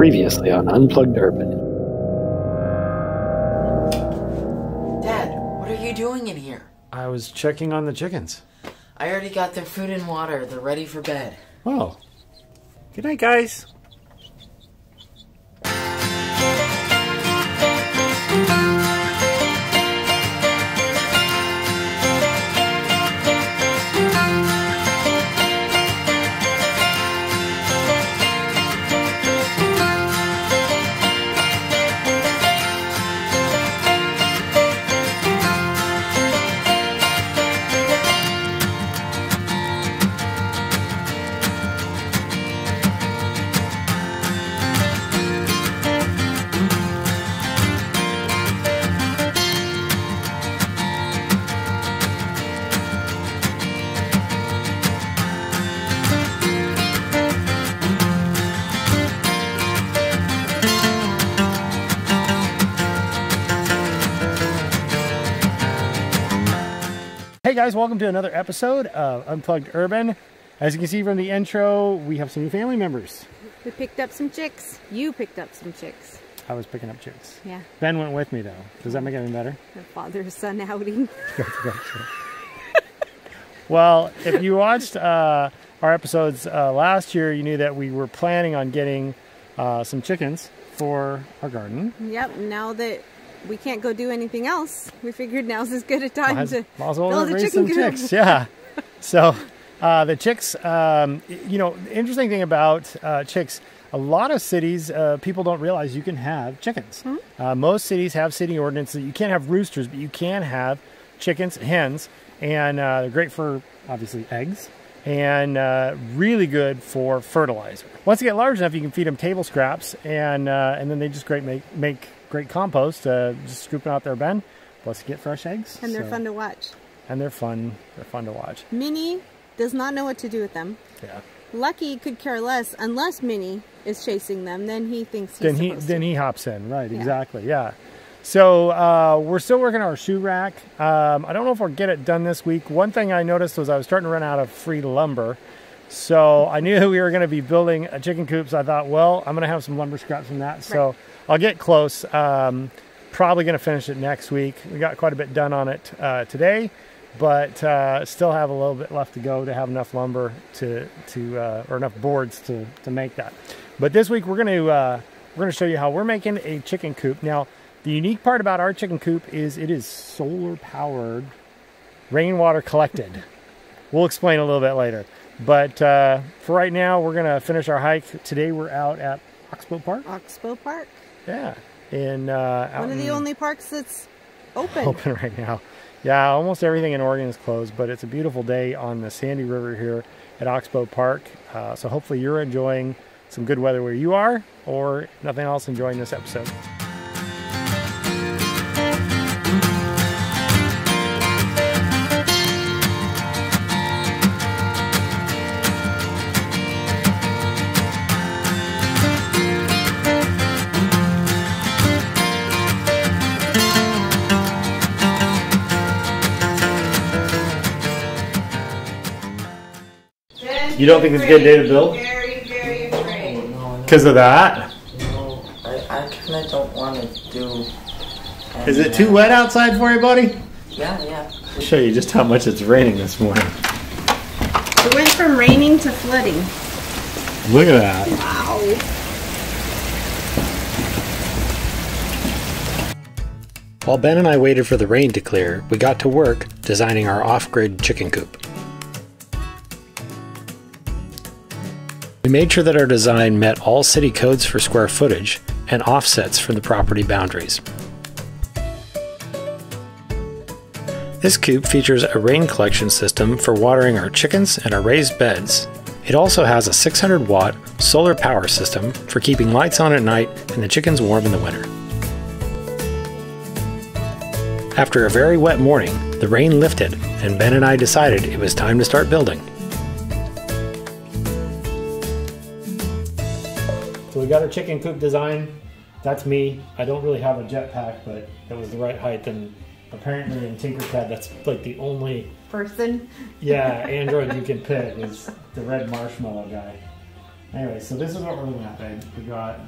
Previously on Unplugged Urban. Dad, what are you doing in here? I was checking on the chickens. I already got their food and water. They're ready for bed. Oh. Good night, guys. Hey guys, welcome to another episode of Unplugged Urban. As you can see from the intro, we have some new family members. We picked up some chicks. You picked up some chicks. I was picking up chicks. Yeah. Ben went with me though. Does that make it any better? A father-son outing. Well, if you watched our episodes last year, you knew that we were planning on getting some chickens for our garden. Yep, now that we can't go do anything else, we figured now's as good a time to build a chicken coop. Yeah. So the chicks, you know, the interesting thing about chicks, a lot of cities, people don't realize you can have chickens. Mm-hmm. Most cities have city ordinances. You can't have roosters, but you can have chickens, hens, and they're great for, obviously, eggs, and really good for fertilizer. Once they get large enough, you can feed them table scraps, and then they just make great compost, just scooping out there, Ben. Plus, you get fresh eggs. And they're fun to watch. And they're fun to watch. Minnie does not know what to do with them. Yeah. Lucky could care less unless Minnie is chasing them. Then he thinks he's supposed to. Then he hops in, right, yeah. Exactly, yeah. So we're still working on our shoe rack. I don't know if we'll get it done this week. One thing I noticed was I was starting to run out of free lumber. So I knew we were going to be building a chicken coop, so I thought, well, I'm going to have some lumber scraps from that. Right. So I'll get close. Probably going to finish it next week. We got quite a bit done on it today, but still have a little bit left to go to have enough lumber or enough boards to make that. But this week we're going to show you how we're making a chicken coop. Now, the unique part about our chicken coop is it is solar powered, rainwater collected. We'll explain a little bit later. But for right now, we're going to finish our hike. Today, we're out at Oxbow Park. Oxbow Park. Yeah. One of the only parks that's open. Open right now. Yeah, almost everything in Oregon is closed, but it's a beautiful day on the Sandy River here at Oxbow Park. So hopefully you're enjoying some good weather where you are, or if nothing else, enjoying this episode. You don't think it's a good day to build? Very, very afraid. Because of that? No, I kind of don't want to do. Is it too wet outside for you, buddy? Yeah. I'll show you just how much it's raining this morning. It went from raining to flooding. Look at that. Wow. While Ben and I waited for the rain to clear, we got to work designing our off-grid chicken coop. We made sure that our design met all city codes for square footage and offsets from the property boundaries. This coop features a rain collection system for watering our chickens and our raised beds. It also has a 600-watt solar power system for keeping lights on at night and the chickens warm in the winter. After a very wet morning, the rain lifted and Ben and I decided it was time to start building. So we got our chicken coop design. That's me. I don't really have a jetpack, but that was the right height. And apparently in Tinkercad, that's like the only person. Yeah, Android you can pick is the red marshmallow guy. Anyway, so this is what we're looking at, babe. We got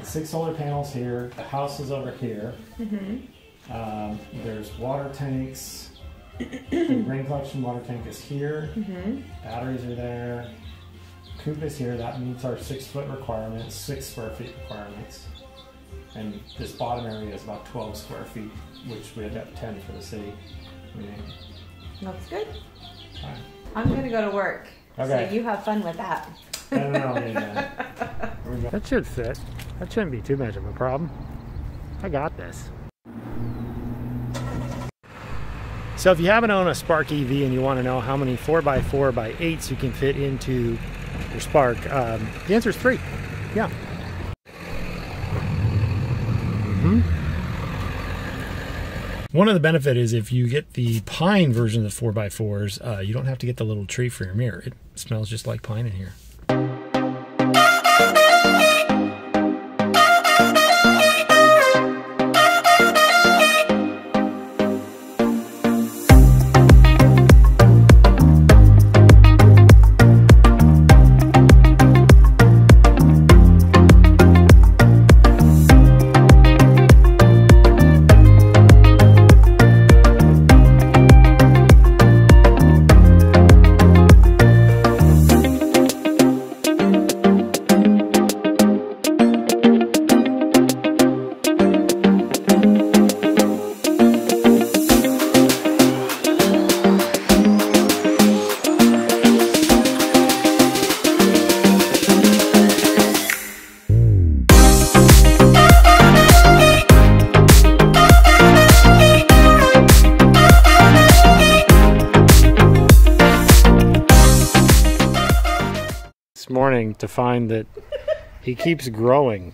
the 6 solar panels here. The house is over here. Mm-hmm. There's water tanks. The rain collection water tank is here. Mm-hmm. Batteries are there. Coop is here. That meets our 6-foot requirements, 6 square feet requirements. And this bottom area is about 12 square feet, which we had up 10 for the city. Looks good. Fine. I'm gonna go to work. Okay. So you have fun with that. I don't know, man. That should fit. That shouldn't be too much of a problem. I got this. So if you haven't owned a Spark EV and you want to know how many 4x4x8s you can fit into your Spark, the answer is 3. Yeah. One of the benefits is if you get the pine version of the 4x4s, you don't have to get the little tree for your mirror. It smells just like pine in here. Morning to find that he keeps growing.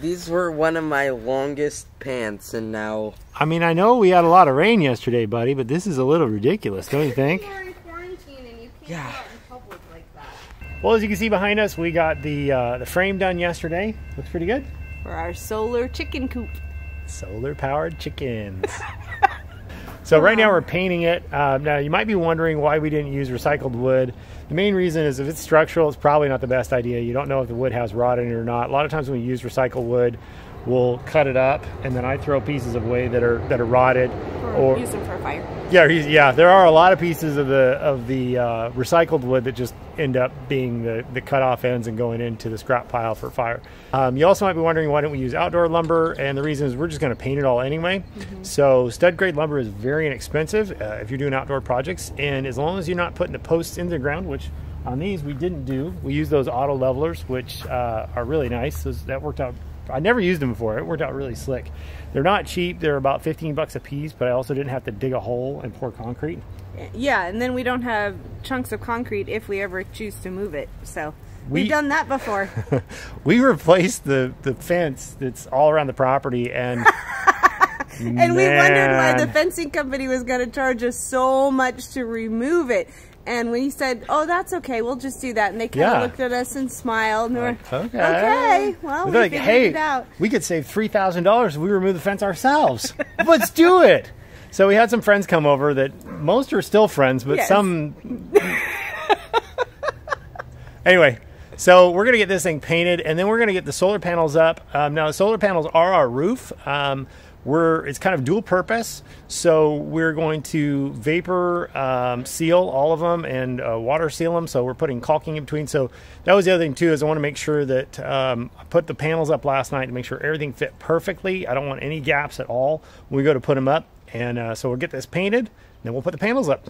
These were one of my longest pants, and now I know we had a lot of rain yesterday, buddy, but this is a little ridiculous, don't you think? You're in quarantine and you can't go out in public like that. Well, as you can see behind us, we got the frame done yesterday. Looks pretty good for our solar chicken coop. Solar powered chickens. So right now we're painting it. Now you might be wondering why we didn't use recycled wood. The main reason is if it's structural, it's probably not the best idea. You don't know if the wood has rot in it or not. A lot of times when we use recycled wood, we'll cut it up, and then I throw pieces away that are rotted, or use them for fire. Yeah. There are a lot of pieces of the recycled wood that just end up being the cut off ends and going into the scrap pile for fire. You also might be wondering why don't we use outdoor lumber, and the reason is we're just going to paint it all anyway. Mm-hmm. So stud grade lumber is very inexpensive if you're doing outdoor projects, and as long as you're not putting the posts in the ground, which on these we didn't do. We use those auto levelers, which are really nice. So that worked out. I never used them before. It worked out really slick. They're not cheap. They're about 15 bucks a piece, but I also didn't have to dig a hole and pour concrete. Yeah, and then we don't have chunks of concrete if we ever choose to move it. So we've done that before. We replaced the fence that's all around the property, and and we wondered why the fencing company was going to charge us so much to remove it. And when he said, "Oh, that's okay, we'll just do that," and they kind of looked at us and smiled, and like, we're okay. Well, we figured it out. We could save $3,000 if we remove the fence ourselves. Let's do it. So we had some friends come over that most are still friends, but some. Anyway, so we're gonna get this thing painted, and then we're gonna get the solar panels up. Now, the solar panels are our roof. It's kind of dual purpose, so we're going to vapor seal all of them and water seal them, so we're putting caulking in between. So that was the other thing too, is I want to make sure that I put the panels up last night to make sure everything fit perfectly. I don't want any gaps at all when we go to put them up, and so we'll get this painted, and then we'll put the panels up.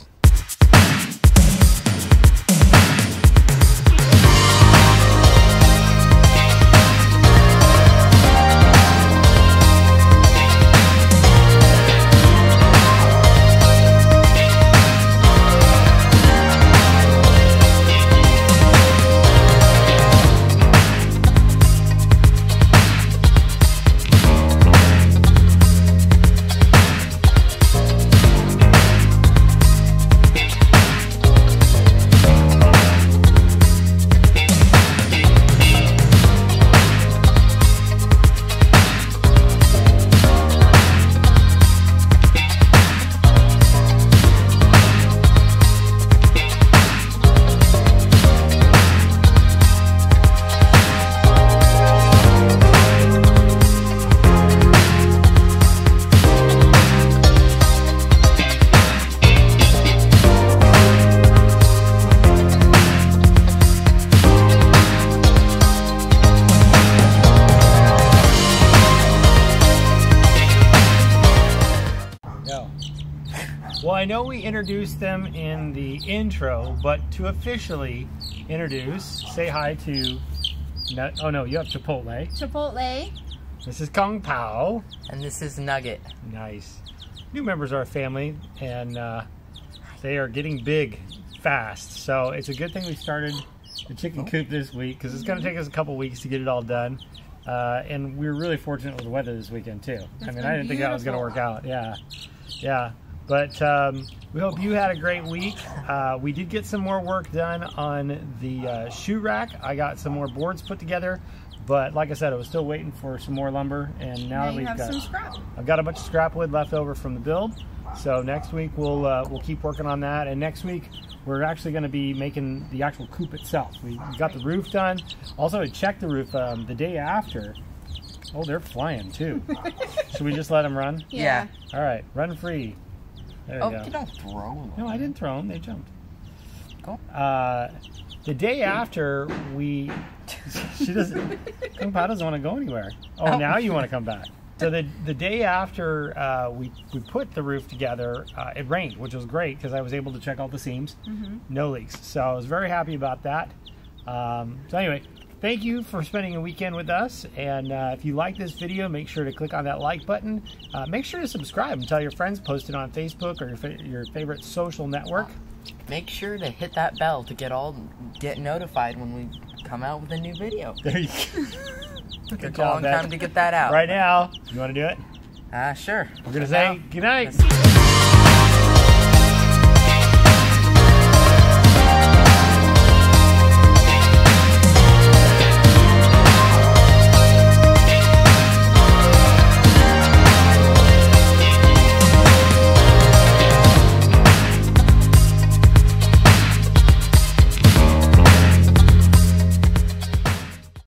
I know we introduced them in the intro, but to officially introduce, say hi to, oh no, you have Chipotle. Chipotle. This is Kung Pao. And this is Nugget. Nice. New members of our family, and they are getting big fast. So it's a good thing we started the chicken coop this week, because it's going to take us a couple weeks to get it all done. And we were really fortunate with the weather this weekend too. I mean, I didn't think that was going to work out. Yeah. Yeah. But we hope you had a great week. We did get some more work done on the shoe rack. I got some more boards put together, but like I said, I was still waiting for some more lumber, and now that we've got some scrap. I've got a bunch of scrap wood left over from the build. So next week we'll keep working on that, and next week we're actually going to be making the actual coop itself. We got the roof done. Also, I checked the roof the day after. Oh, they're flying too. Should we just let them run? Yeah. All right, run free. There you go. You don't throw them. No, I didn't throw them. They jumped. Cool. The day after we, she doesn't. Kung Pao doesn't want to go anywhere. Oh, now you want to come back. So the day after we put the roof together, it rained, which was great because I was able to check all the seams, no leaks. So I was very happy about that. So anyway, thank you for spending a weekend with us. And if you like this video, make sure to click on that like button. Make sure to subscribe and tell your friends. Post it on Facebook or your favorite social network. Make sure to hit that bell to get notified when we come out with a new video. There you go. Took a long time to get that out. Right now, you want to do it? Sure. We're going to say goodnight.